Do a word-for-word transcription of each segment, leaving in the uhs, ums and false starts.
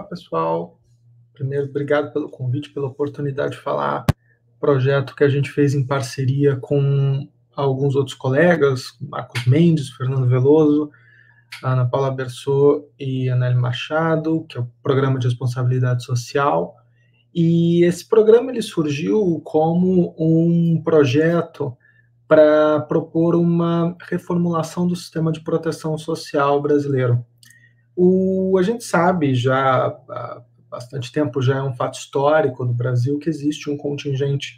Olá, pessoal. Primeiro, obrigado pelo convite, pela oportunidade de falar. Projeto que a gente fez em parceria com alguns outros colegas, Marcos Mendes, Fernando Veloso, Ana Paula Bersot e Anelio Machado, que é o Programa de Responsabilidade Social. E esse programa ele surgiu como um projeto para propor uma reformulação do sistema de proteção social brasileiro. O, a gente sabe já há bastante tempo, já é um fato histórico do Brasil, que existe um contingente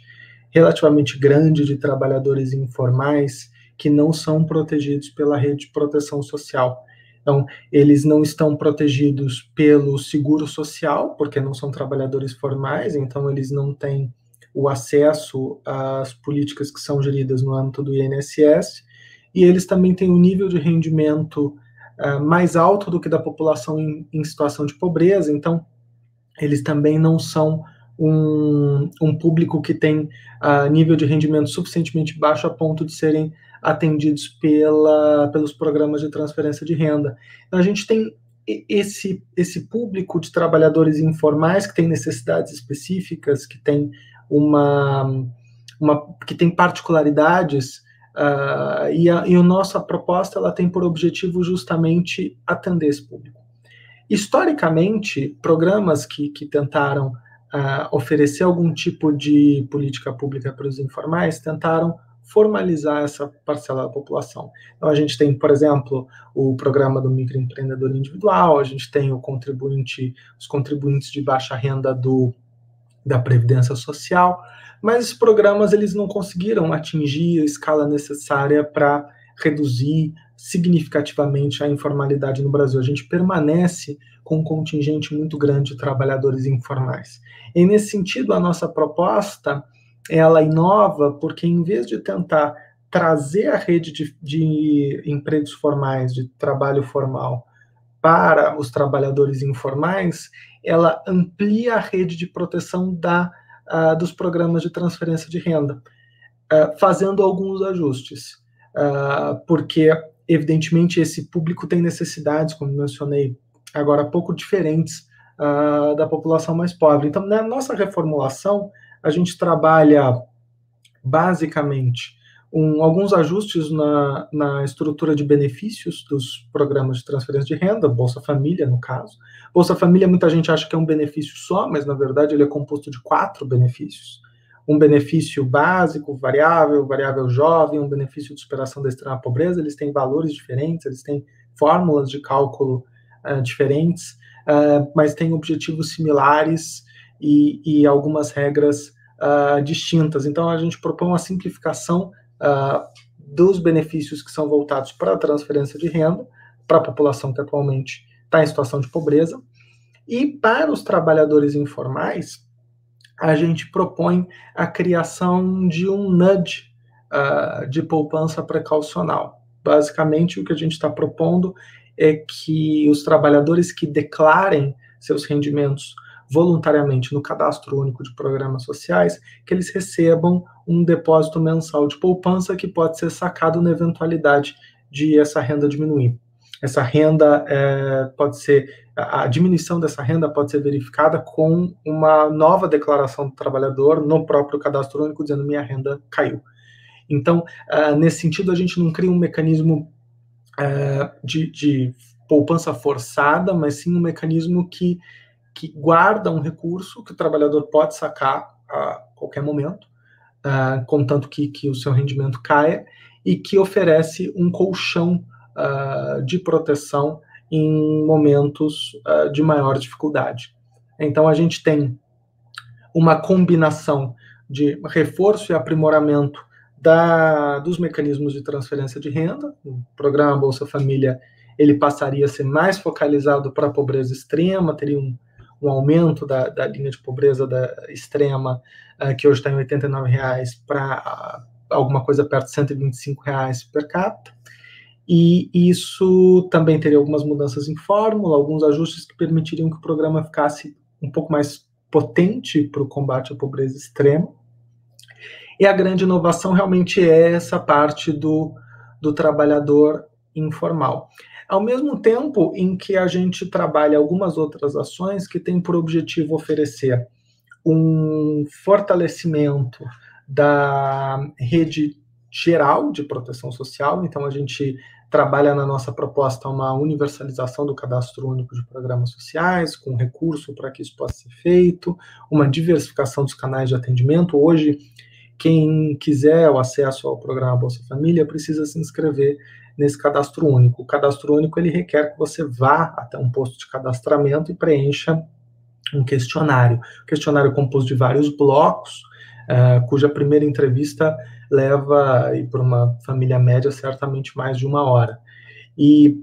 relativamente grande de trabalhadores informais que não são protegidos pela rede de proteção social. Então, eles não estão protegidos pelo seguro social, porque não são trabalhadores formais, então eles não têm o acesso às políticas que são geridas no âmbito do I N S S, e eles também têm um nível de rendimento uh, mais alto do que da população em, em situação de pobreza, então eles também não são um, um público que tem uh, nível de rendimento suficientemente baixo a ponto de serem atendidos pela, pelos programas de transferência de renda. Então, a gente tem esse, esse público de trabalhadores informais que tem necessidades específicas, que tem uma, uma que tem particularidades, uh, e, a, e a nossa proposta ela tem por objetivo justamente atender esse público. Historicamente, programas que, que tentaram uh, oferecer algum tipo de política pública para os informais tentaram formalizar essa parcela da população. Então, a gente tem, por exemplo, o programa do microempreendedor individual, a gente tem o contribuinte, os contribuintes de baixa renda do, da Previdência Social, mas esses programas eles não conseguiram atingir a escala necessária para reduzir significativamente a informalidade no Brasil. A gente permanece com um contingente muito grande de trabalhadores informais. E, nesse sentido, a nossa proposta ela inova porque, em vez de tentar trazer a rede de, de empregos formais, de trabalho formal, para os trabalhadores informais, ela amplia a rede de proteção da, uh, dos programas de transferência de renda, uh, fazendo alguns ajustes, uh, porque, evidentemente, esse público tem necessidades, como mencionei agora, pouco diferentes uh, da população mais pobre. Então, na nossa reformulação, a gente trabalha, basicamente, um, alguns ajustes na, na estrutura de benefícios dos programas de transferência de renda, Bolsa Família, no caso. Bolsa Família, muita gente acha que é um benefício só, mas, na verdade, ele é composto de quatro benefícios. Um benefício básico, variável, variável jovem, um benefício de superação da extrema pobreza. Eles têm valores diferentes, eles têm fórmulas de cálculo uh, diferentes, uh, mas têm objetivos similares E, e algumas regras uh, distintas. Então, a gente propõe uma simplificação uh, dos benefícios que são voltados para a transferência de renda, para a população que atualmente está em situação de pobreza. E para os trabalhadores informais, a gente propõe a criação de um nudge uh, de poupança precaucional. Basicamente, o que a gente está propondo é que os trabalhadores que declarem seus rendimentos voluntariamente no Cadastro Único de Programas Sociais, que eles recebam um depósito mensal de poupança que pode ser sacado na eventualidade de essa renda diminuir. Essa renda é, pode ser, a diminuição dessa renda pode ser verificada com uma nova declaração do trabalhador no próprio Cadastro Único, dizendo minha renda caiu. Então, uh, nesse sentido, a gente não cria um mecanismo uh, de, de poupança forçada, mas sim um mecanismo que que guarda um recurso que o trabalhador pode sacar a qualquer momento, uh, contanto que, que o seu rendimento caia, e que oferece um colchão uh, de proteção em momentos uh, de maior dificuldade. Então, a gente tem uma combinação de reforço e aprimoramento da, dos mecanismos de transferência de renda. O programa Bolsa Família ele passaria a ser mais focalizado para a pobreza extrema, teria um um aumento da, da linha de pobreza da extrema, uh, que hoje está em oitenta e nove reais, para uh, alguma coisa perto de cento e vinte e cinco reais per capita, e isso também teria algumas mudanças em fórmula, alguns ajustes que permitiriam que o programa ficasse um pouco mais potente para o combate à pobreza extrema. E a grande inovação realmente é essa parte do, do trabalhador informal. Ao mesmo tempo em que a gente trabalha algumas outras ações que têm por objetivo oferecer um fortalecimento da rede geral de proteção social, então a gente trabalha na nossa proposta uma universalização do Cadastro Único de Programas Sociais, com recurso para que isso possa ser feito, uma diversificação dos canais de atendimento. Hoje, quem quiser o acesso ao programa Bolsa Família precisa se inscrever nesse Cadastro Único. O Cadastro Único ele requer que você vá até um posto de cadastramento e preencha um questionário. O questionário é composto de vários blocos, Uh, cuja primeira entrevista leva, para uma família média, certamente mais de uma hora. E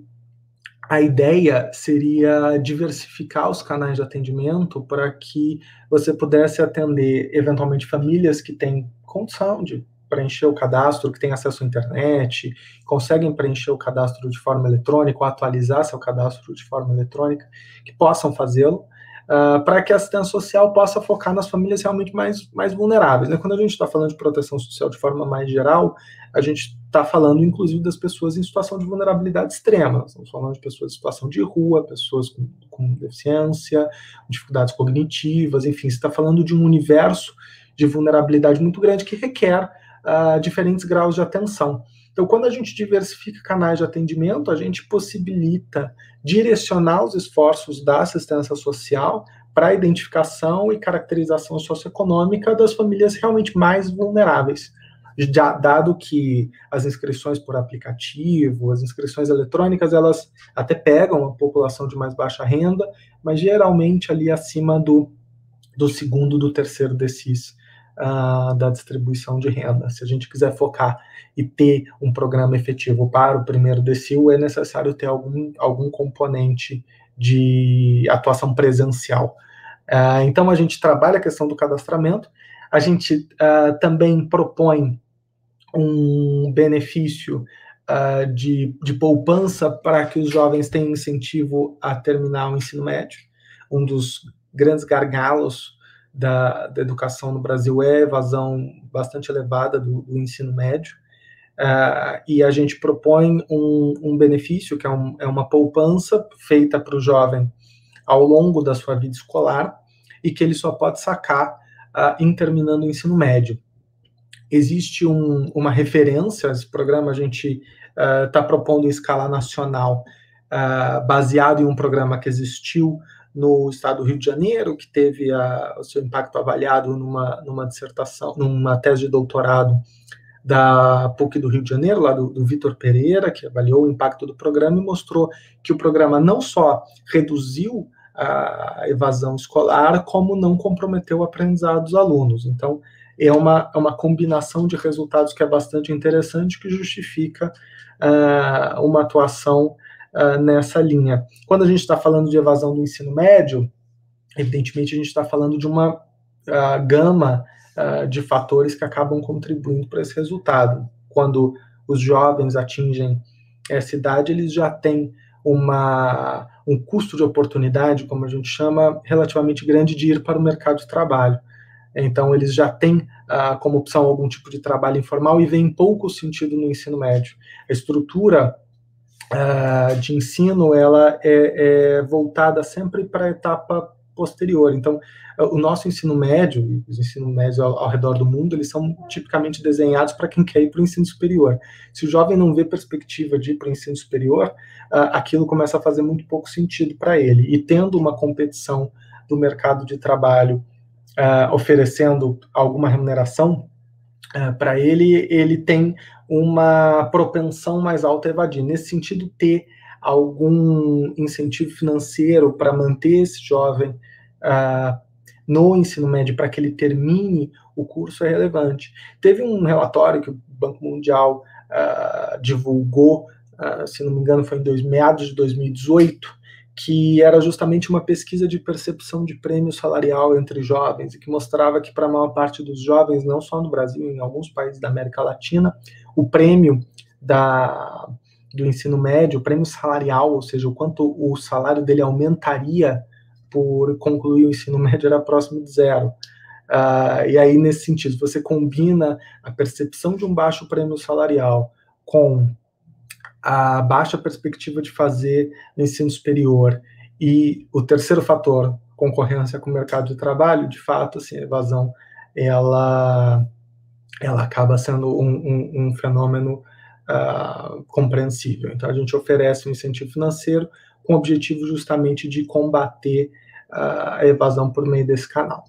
a ideia seria diversificar os canais de atendimento para que você pudesse atender, eventualmente, famílias que têm condição de preencher o cadastro, que têm acesso à internet, conseguem preencher o cadastro de forma eletrônica, ou atualizar seu cadastro de forma eletrônica, que possam fazê-lo. Uh, para que a assistência social possa focar nas famílias realmente mais, mais vulneráveis, né? Quando a gente está falando de proteção social de forma mais geral, a gente está falando, inclusive, das pessoas em situação de vulnerabilidade extrema. Estamos falando de pessoas em situação de rua, pessoas com, com deficiência, dificuldades cognitivas, enfim, você está falando de um universo de vulnerabilidade muito grande que requer uh, diferentes graus de atenção. Então, quando a gente diversifica canais de atendimento, a gente possibilita direcionar os esforços da assistência social para a identificação e caracterização socioeconômica das famílias realmente mais vulneráveis, já dado que as inscrições por aplicativo, as inscrições eletrônicas, elas até pegam a população de mais baixa renda, mas geralmente ali acima do, do segundo, do terceiro desses da distribuição de renda. Se a gente quiser focar e ter um programa efetivo para o primeiro decil, é necessário ter algum, algum componente de atuação presencial. Uh, então, a gente trabalha a questão do cadastramento, a gente uh, também propõe um benefício uh, de, de poupança para que os jovens tenham incentivo a terminar o ensino médio. Um dos grandes gargalos Da, da educação no Brasil é a evasão bastante elevada do, do ensino médio, uh, e a gente propõe um, um benefício, que é, um, é uma poupança feita para o jovem ao longo da sua vida escolar, e que ele só pode sacar uh, em terminando o ensino médio. Existe um, uma referência, esse programa a gente está uh, propondo em escala nacional, uh, baseado em um programa que existiu no estado do Rio de Janeiro, que teve a, o seu impacto avaliado numa, numa dissertação, numa tese de doutorado da P U C do Rio de Janeiro, lá do, do Victor Pereira, que avaliou o impacto do programa e mostrou que o programa não só reduziu a evasão escolar, como não comprometeu o aprendizado dos alunos. Então, é uma, uma combinação de resultados que é bastante interessante, que justifica uh, uma atuação Uh, nessa linha. Quando a gente está falando de evasão do ensino médio, evidentemente a gente está falando de uma uh, gama uh, de fatores que acabam contribuindo para esse resultado. Quando os jovens atingem essa idade, eles já têm uma, um custo de oportunidade, como a gente chama, relativamente grande de ir para o mercado de trabalho. Então, eles já têm uh, como opção algum tipo de trabalho informal e vêem pouco sentido no ensino médio. A estrutura Uh, de ensino, ela é, é voltada sempre para a etapa posterior. Então, o nosso ensino médio, os ensinos médios ao, ao redor do mundo, eles são tipicamente desenhados para quem quer ir para o ensino superior. Se o jovem não vê perspectiva de ir para o ensino superior, uh, aquilo começa a fazer muito pouco sentido para ele. E tendo uma competição do mercado de trabalho uh, oferecendo alguma remuneração, Uh, para ele, ele tem uma propensão mais alta a evadir. Nesse sentido, ter algum incentivo financeiro para manter esse jovem uh, no ensino médio, para que ele termine o curso, é relevante. Teve um relatório que o Banco Mundial uh, divulgou, uh, se não me engano, foi em dois, meados de dois mil e dezoito, que era justamente uma pesquisa de percepção de prêmio salarial entre jovens, e que mostrava que para a maior parte dos jovens, não só no Brasil, em alguns países da América Latina, o prêmio da, do ensino médio, o prêmio salarial, ou seja, o quanto o salário dele aumentaria por concluir o ensino médio, era próximo de zero. Uh, e aí, nesse sentido, você combina a percepção de um baixo prêmio salarial com a baixa perspectiva de fazer no ensino superior, e o terceiro fator, concorrência com o mercado de trabalho, de fato, assim, a evasão, ela, ela acaba sendo um, um, um fenômeno uh, compreensível. Então, a gente oferece um incentivo financeiro com o objetivo justamente de combater uh, a evasão por meio desse canal.